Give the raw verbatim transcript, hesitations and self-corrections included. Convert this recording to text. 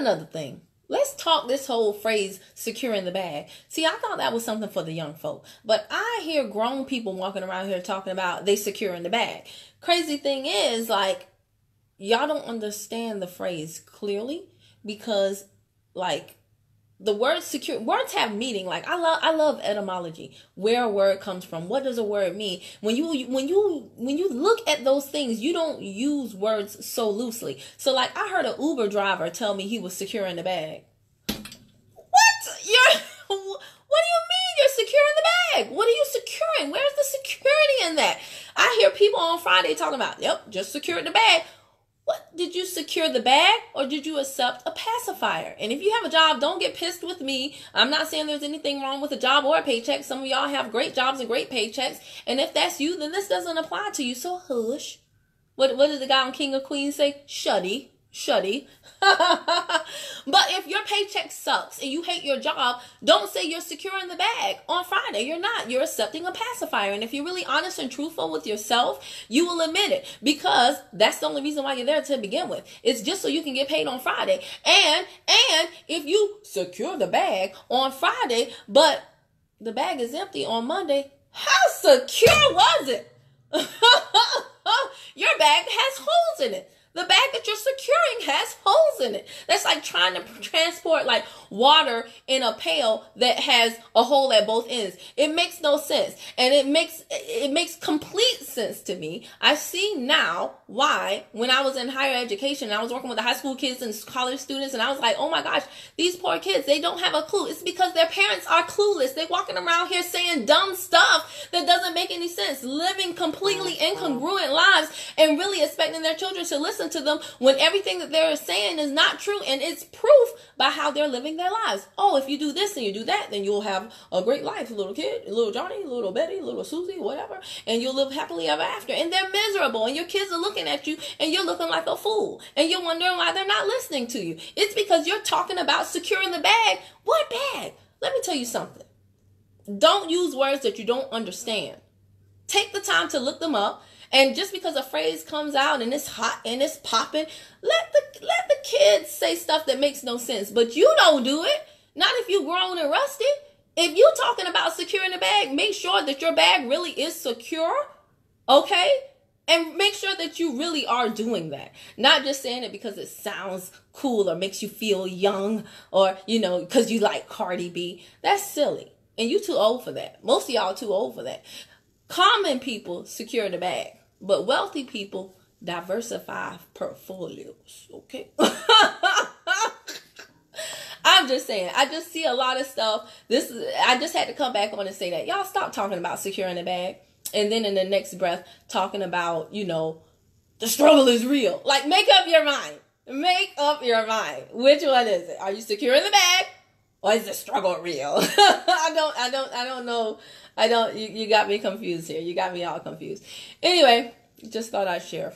another thing. Let's talk this whole phrase, securing the bag. See, I thought that was something for the young folk, but I hear grown people walking around here talking about they securing the bag. Crazy thing is, like, y'all don't understand the phrase clearly, because, like, the word secure, words have meaning. Like, I love, I love etymology, where a word comes from. What does a word mean? When you, when you, when you look at those things, you don't use words so loosely. So, like, I heard an Uber driver tell me he was securing the bag. What? You're, what do you mean you're securing the bag? What are you securing? Where's the security in that? I hear people on Friday talking about, yep, just secured the bag. What, did you secure the bag, or did you accept a pacifier? And if you have a job, don't get pissed with me. I'm not saying there's anything wrong with a job or a paycheck. Some of y'all have great jobs and great paychecks. And if that's you, then this doesn't apply to you. So hush. What, what did the guy on King of Queens say? Shuddy. Shuddy. But if your paycheck sucks and you hate your job, don't say you're securing the bag on Friday. You're not. You're accepting a pacifier. And if you're really honest and truthful with yourself, you will admit it, because that's the only reason why you're there to begin with. It's just so you can get paid on Friday. And, and if you secure the bag on Friday, but the bag is empty on Monday, how secure was it? Your bag has holes in it. The bag that you're securing has holes in it. That's like trying to transport, like, water in a pail that has a hole at both ends. It makes no sense. And it makes, it makes complete sense to me. I see now why, when I was in higher education, I was working with the high school kids and college students, and I was like, oh my gosh, these poor kids, they don't have a clue. It's because their parents are clueless. They're walking around here saying dumb stuff that doesn't make any sense, living completely incongruent lives, and really expecting their children to listen to them when everything that they're saying is not true, and it's proof by how they're living their lives. Oh, if you do this and you do that, then you'll have a great life, little kid, little Johnny, little Betty, little Susie, whatever, and you'll live happily ever after. And they're miserable, and your kids are looking at you, and you're looking like a fool, and you're wondering why they're not listening to you. It's because you're talking about securing the bag. What bag? Let me tell you something. Don't use words that you don't understand. Take the time to look them up. And just because a phrase comes out and it's hot and it's popping, let the let the kids say stuff that makes no sense. But you don't do it. Not if you're grown and rusty. If you're talking about securing the bag, make sure that your bag really is secure, okay? And make sure that you really are doing that. Not just saying it because it sounds cool or makes you feel young, or, you know, because you like Cardi B. That's silly. And you too old for that. Most of y'all too old for that. Common people secure the bag. But wealthy people diversify portfolios, okay? I'm just saying, I just see a lot of stuff. This is, I just had to come back on and say that. Y'all stop talking about securing the bag, and then in the next breath talking about, you know, the struggle is real. Like, make up your mind. Make up your mind. Which one is it? Are you securing the bag, or is the struggle real? I don't, I don't, I don't know. I don't, you, you got me confused here. You got me all confused. Anyway, just thought I'd share.